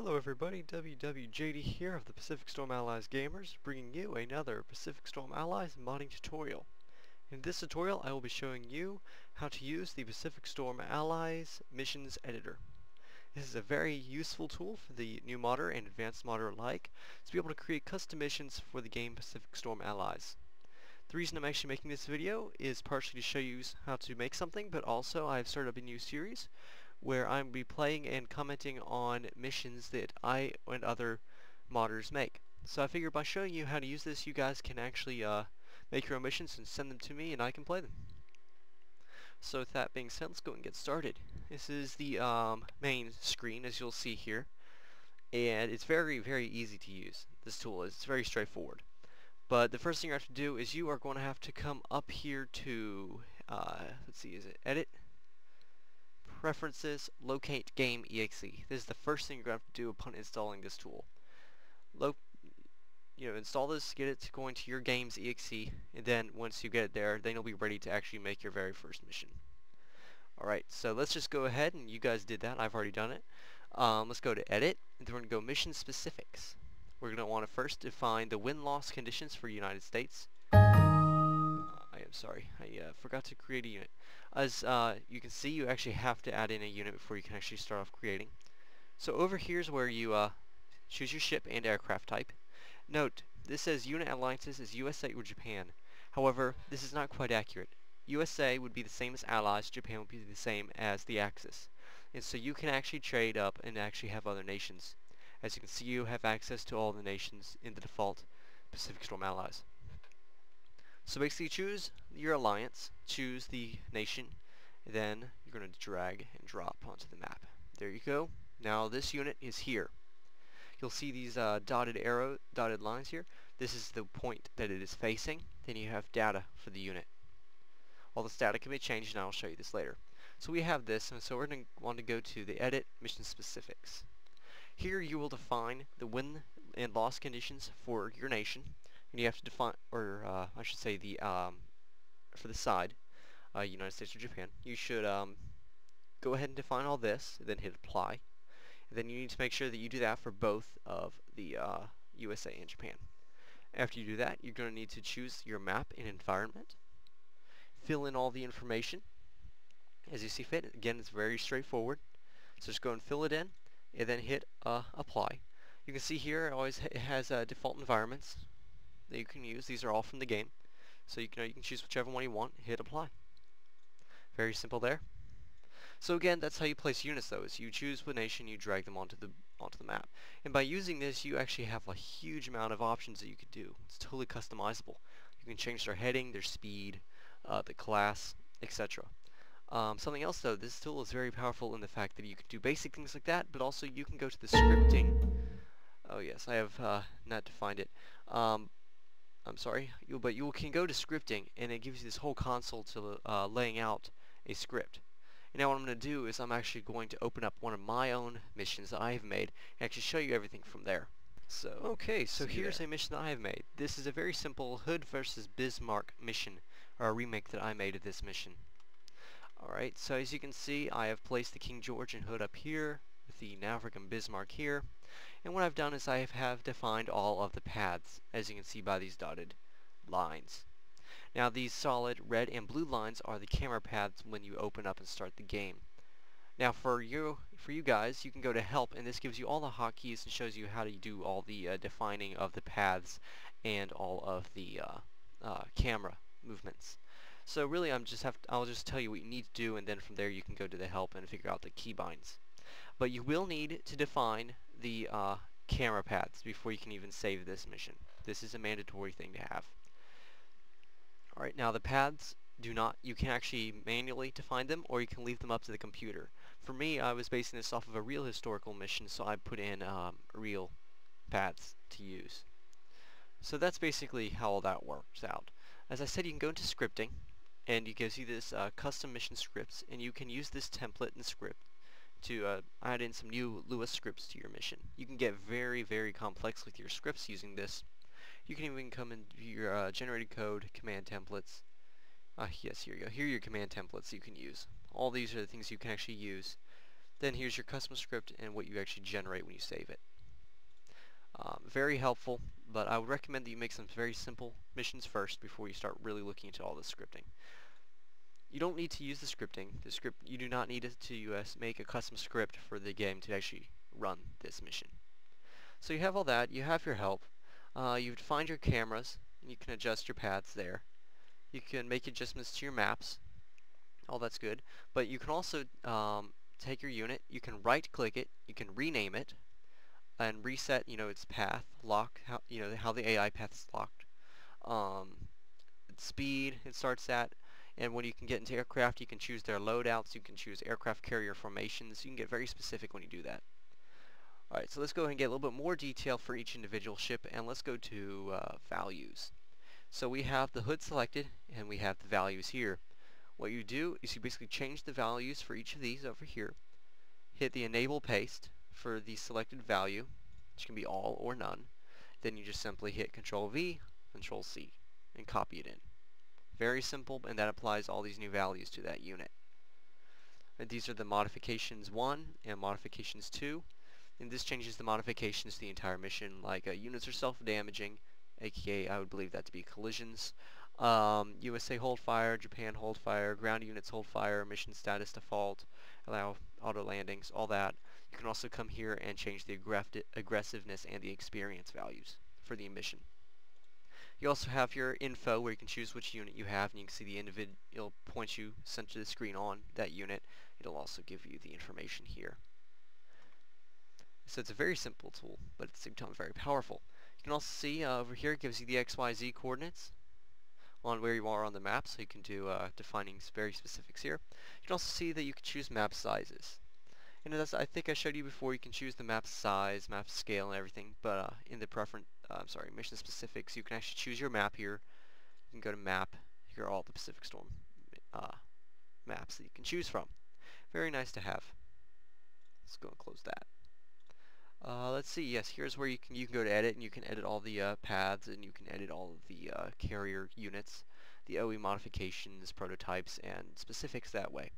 Hello everybody, WWJD here of the Pacific Storm Allies Gamers, bringing you another Pacific Storm Allies modding tutorial. In this tutorial I will be showing you how to use the Pacific Storm Allies Missions Editor. This is a very useful tool for the new modder and advanced modder alike to be able to create custom missions for the game Pacific Storm Allies. The reason I'm actually making this video is partially to show you how to make something, but also I've started up a new series where I'll be playing and commenting on missions that I and other modders make. So I figure by showing you how to use this, you guys can actually make your own missions and send them to me and I can play them. So with that being said, let's go and get started. This is the main screen, as you'll see here, and it's very, very easy to use. This tool is very straightforward. But the first thing you have to do is you are going to have to come up here to let's see, is it Edit? Preferences, Locate Game .exe. This is the first thing you're going to have to do upon installing this tool. Install this, get it going to your game's .exe, and then once you get it there, then you'll be ready to actually make your very first mission. Alright, so let's just go ahead, and you guys did that, I've already done it. Let's go to Edit, and then we're going to go Mission Specifics. We're going to want to first define the win-loss conditions for United States. I'm sorry, I forgot to create a unit. As you can see, you actually have to add in a unit before you can actually start off creating. So over here is where you choose your ship and aircraft type. Note, this says unit alliances is USA or Japan. However, this is not quite accurate. USA would be the same as allies, Japan would be the same as the Axis. And so you can actually trade up and actually have other nations. As you can see, you have access to all the nations in the default Pacific Storm Allies. So basically choose your alliance, choose the nation, and then you're going to drag and drop onto the map. There you go. Now this unit is here. You'll see these dotted lines here. This is the point that it is facing. Then you have data for the unit. All this data can be changed, and I'll show you this later. So we have this, and so we're going to want to go to the Edit Mission Specifics. Here you will define the win and loss conditions for your nation. And you have to define, or I should say, the for the side, United States or Japan. You should go ahead and define all this, and then hit Apply. And then you need to make sure that you do that for both of the USA and Japan. After you do that, you're going to need to choose your map and environment. Fill in all the information as you see fit. Again, it's very straightforward. So just go and fill it in, and then hit Apply. You can see here it always has default environments that you can use. These are all from the game, so you can choose whichever one you want, hit Apply. Very simple there. So again, that's how you place units though, is you choose what nation, you drag them onto the map. And by using this, you actually have a huge amount of options that you could do. It's totally customizable. You can change their heading, their speed, the class, etc. Something else though, this tool is very powerful in the fact that you can do basic things like that, but also you can go to the scripting. Oh yes, I have not defined it. I'm sorry, but you can go to scripting, and it gives you this whole console to laying out a script. And now what I'm going to do is I'm actually going to open up one of my own missions that I have made and actually show you everything from there. So okay, so here's a mission that I have made. This is a very simple Hood versus Bismarck mission, or a remake that I made of this mission. Alright, so as you can see, I have placed the King George and Hood up here, with the Navarre and Bismarck here. And what I've done is I have defined all of the paths, as you can see by these dotted lines. Now these solid red and blue lines are the camera paths when you open up and start the game. Now for you guys, you can go to Help, and this gives you all the hotkeys and shows you how to do all the defining of the paths and all of the camera movements. So really I'll just tell you what you need to do, and then from there you can go to the Help and figure out the keybinds. But you will need to define the camera paths before you can even save this mission. This is a mandatory thing to have. Alright, now the paths you can actually manually define them, or you can leave them up to the computer. For me, I was basing this off of a real historical mission, so I put in real paths to use. So that's basically how all that works out. As I said, you can go into scripting, and it gives you this custom mission scripts, and you can use this template and script to add in some new Lua scripts to your mission. You can get very, very complex with your scripts using this. You can even come into your generated code, command templates. Yes, here you go. Here are your command templates you can use. All these are the things you can actually use Then here's your custom script and what you actually generate when you save it. Very helpful, but I would recommend that you make some very simple missions first before you start really looking into all the scripting. You don't need to use the scripting. You do not need to make a custom script for the game to actually run this mission. So you have all that, you have your help, you find your cameras, and you can adjust your paths there. You can make adjustments to your maps, all that's good, but you can also take your unit, you can right click it, you can rename it, and reset, you know, its path, lock, how, you know, how the AI path is locked, its speed it starts at, and when you can get into aircraft you can choose their loadouts, you can choose aircraft carrier formations, you can get very specific when you do that. Alright, so let's go ahead and get a little bit more detail for each individual ship, and let's go to values. So we have the hood selected, and we have the values here. What you do is you basically change the values for each of these over here, hit the enable paste for the selected value, which can be all or none, then you just simply hit Control V, Control C, and copy it in. Very simple, and that applies all these new values to that unit. And these are the modifications 1 and modifications 2, and this changes the modifications to the entire mission, like units are self-damaging, aka I would believe that to be collisions, USA hold fire, Japan hold fire, ground units hold fire, mission status default, allow auto landings, all that. You can also come here and change the aggressiveness and the experience values for the mission. You also have your info where you can choose which unit you have, and you can see the individual points you sent to the screen on that unit. It'll also give you the information here. So it's a very simple tool, but at the same time very powerful. You can also see over here it gives you the XYZ coordinates on where you are on the map, so you can do defining very specifics here. You can also see that you can choose map sizes. And as I think I showed you before, you can choose the map size, map scale, and everything, but in the mission specifics, you can actually choose your map here. You can go to map, here are all the Pacific Storm maps that you can choose from. Very nice to have. Let's go and close that. Let's see, yes, here's where you can go to edit, and you can edit all the paths, and you can edit all of the carrier units, the OE modifications, prototypes, and specifics that way.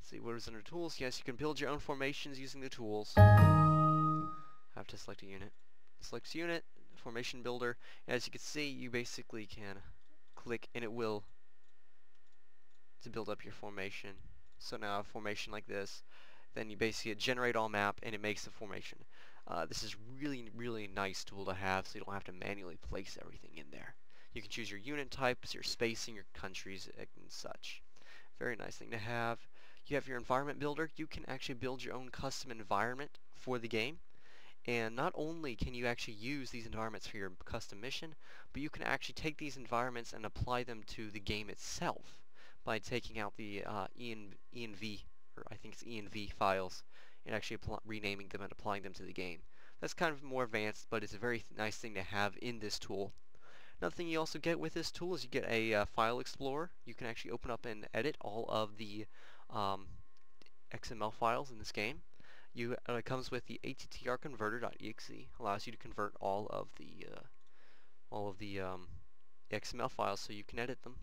Let's see, what is under tools? Yes, you can build your own formations using the tools. I have to select a unit. Select unit, formation builder, and as you can see, you basically can click, and it will to build up your formation. So now a formation like this. Then you basically generate all map, and it makes the formation. This is really, really nice tool to have, so you don't have to manually place everything in there. You can choose your unit types, your spacing, your countries, and such. Very nice thing to have. You have your environment builder. You can actually build your own custom environment for the game. And not only can you actually use these environments for your custom mission, but you can actually take these environments and apply them to the game itself by taking out the ENV. Or I think it's ENV files, and actually renaming them and applying them to the game. That's kind of more advanced, but it's a very nice thing to have in this tool. Another thing you also get with this tool is you get a file explorer. You can actually open up and edit all of the XML files in this game. It comes with the ATTR converter.exe, allows you to convert all of the XML files so you can edit them.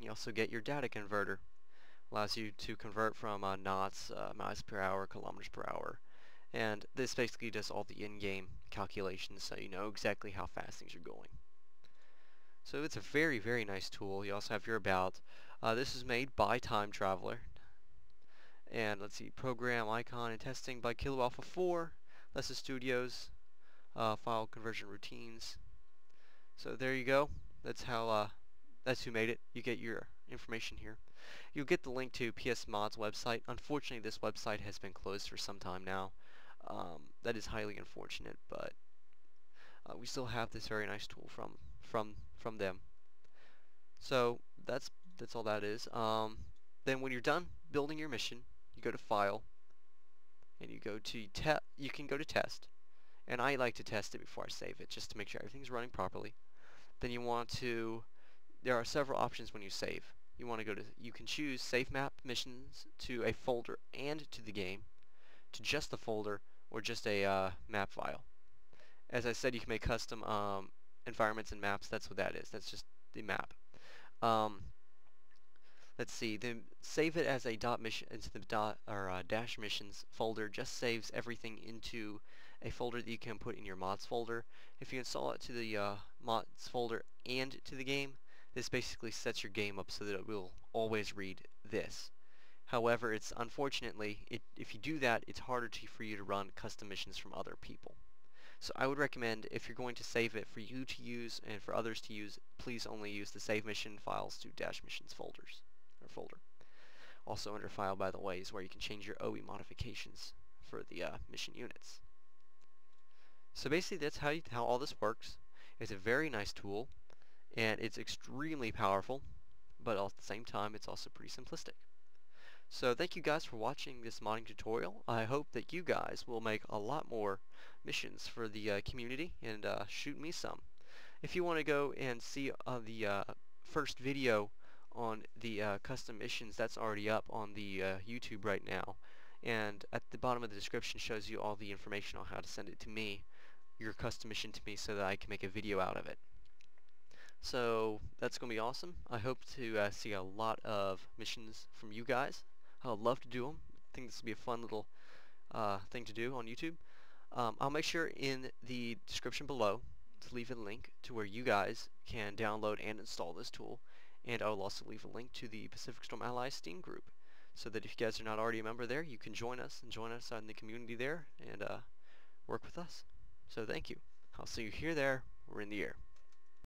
You also get your data converter. Allows you to convert from knots, miles per hour, kilometers per hour, and this basically does all the in-game calculations so you know exactly how fast things are going. So it's a very, very nice tool. You also have your about. This is made by Time Traveler, and let's see, program, icon, and testing by Kilo Alpha 4, Lesser Studios, file conversion routines. So there you go. That's how. That's who made it. You get your information here. You'll get the link to PS Mod's website. Unfortunately, this website has been closed for some time now. That is highly unfortunate, but we still have this very nice tool from them. So that's all that is. Then when you're done building your mission, you go to File, and you go to you can go to Test, and I like to test it before I save it just to make sure everything's running properly. Then you want to. There are several options when you save. You want to go to, you can choose save map missions to a folder and to the game, to just the folder, or just a map file. As I said, you can make custom environments and maps. That's what that is. That's just the map. Let's see, then save it as a dot mission into the dot or dash missions folder. Just saves everything into a folder that you can put in your mods folder. If you install it to the mods folder and to the game, this basically sets your game up so that it will always read this. However, it's unfortunately, if you do that, it's harder for you to run custom missions from other people. So I would recommend, if you're going to save it for you to use and for others to use, please only use the save mission files to dash missions folders or folder. Also under file, by the way, is where you can change your OE modifications for the mission units. So basically that's how all this works. It's a very nice tool and it's extremely powerful, but at the same time it's also pretty simplistic. So thank you guys for watching this modding tutorial. I hope that you guys will make a lot more missions for the community and shoot me some. If you want to go and see the first video on the custom missions, that's already up on the YouTube right now, and at the bottom of the description shows you all the information on how to send it to me, your custom mission to me, so that I can make a video out of it. So that's going to be awesome. I hope to see a lot of missions from you guys. I'd love to do them. I think this will be a fun little thing to do on YouTube. I'll make sure in the description below to leave a link to where you guys can download and install this tool, and I'll also leave a link to the Pacific Storm Allies Steam group, so that if you guys are not already a member there, you can join us and join us in the community there and work with us. So thank you. I'll see you here, there, or in the air.